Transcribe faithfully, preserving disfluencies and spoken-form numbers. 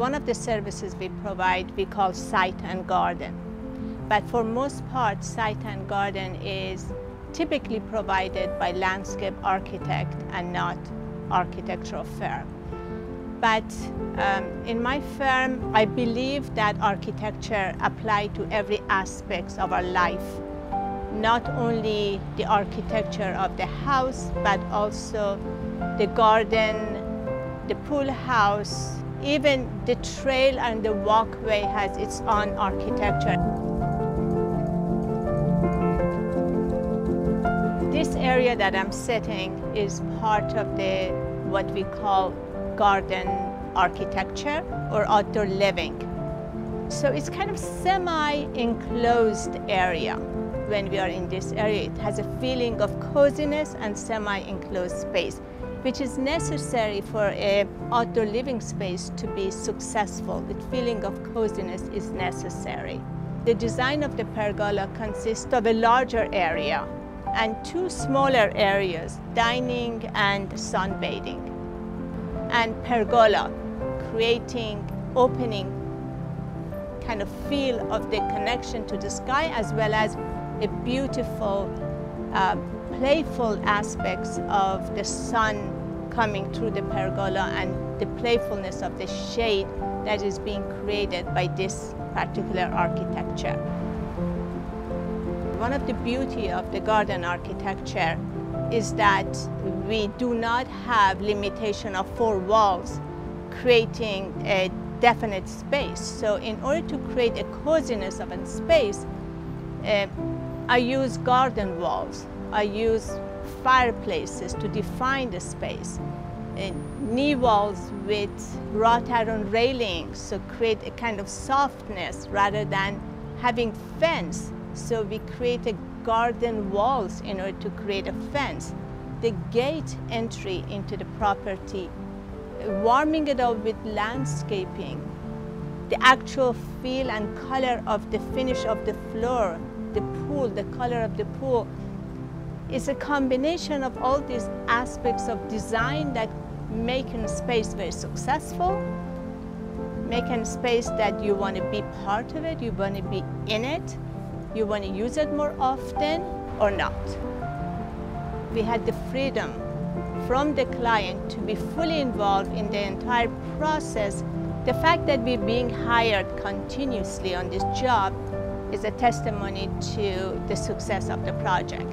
One of the services we provide we call site and garden. But for most part, site and garden is typically provided by landscape architect and not architectural firm. But um, in my firm, I believe that architecture applies to every aspect of our life, not only the architecture of the house, but also the garden, the pool house, even the trail and the walkway has its own architecture. This area that I'm sitting is part of the what we call garden architecture or outdoor living. So it's kind of semi-enclosed area. When we are in this area, it has a feeling of coziness and semi-enclosed space, which is necessary for an outdoor living space to be successful. The feeling of coziness is necessary. The design of the pergola consists of a larger area and two smaller areas, dining and sunbathing, and pergola, creating, opening kind of feel of the connection to the sky, as well as a beautiful uh, playful aspects of the sun coming through the pergola and the playfulness of the shade that is being created by this particular architecture. One of the beauty of the garden architecture is that we do not have limitation of four walls creating a definite space. So in order to create a coziness of a space, uh, I use garden walls. I use fireplaces to define the space, and knee walls with wrought iron railings, so create a kind of softness rather than having fence. So we create a garden walls in order to create a fence. The gate entry into the property, warming it up with landscaping, the actual feel and color of the finish of the floor, the pool, the color of the pool. It's a combination of all these aspects of design that make a space very successful, make a space that you want to be part of it, you want to be in it, you want to use it more often or not. We had the freedom from the client to be fully involved in the entire process. The fact that we're being hired continuously on this job is a testimony to the success of the project.